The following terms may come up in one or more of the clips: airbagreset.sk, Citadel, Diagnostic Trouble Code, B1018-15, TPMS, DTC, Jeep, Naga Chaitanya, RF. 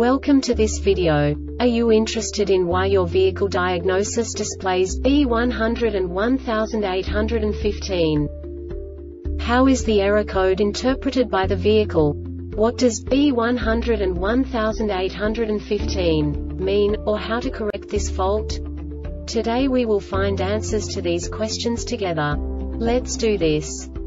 Welcome to this video. Are you interested in why your vehicle diagnosis displays B101,815? How is the error code interpreted by the vehicle? What does B101,815 mean, or how to correct this fault? Today we will find answers to these questions together. Let's do this.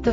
The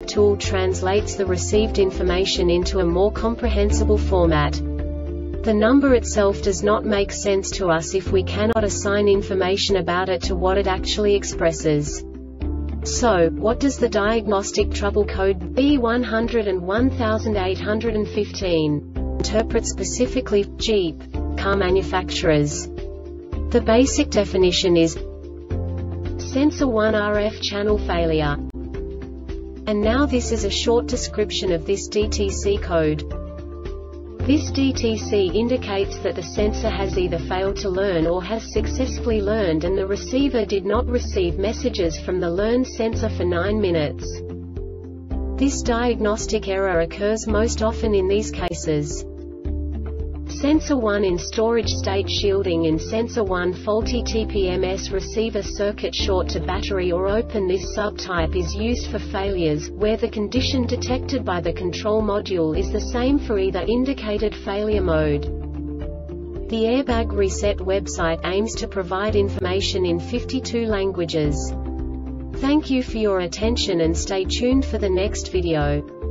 tool translates the received information into a more comprehensible format. The number itself does not make sense to us if we cannot assign information about it to what it actually expresses. So, what does the Diagnostic Trouble Code B101,815 interpret specifically for Jeep car manufacturers? The basic definition is sensor 1 RF channel failure. And now this is a short description of this DTC code. This DTC indicates that the sensor has either failed to learn or has successfully learned and the receiver did not receive messages from the learned sensor for 9 minutes. This diagnostic error occurs most often in these cases. Sensor 1 in storage state shielding in sensor 1 faulty TPMS receiver circuit short to battery or open. This subtype is used for failures where the condition detected by the control module is the same for either indicated failure mode. The Airbag Reset website aims to provide information in 52 languages. Thank you for your attention and stay tuned for the next video.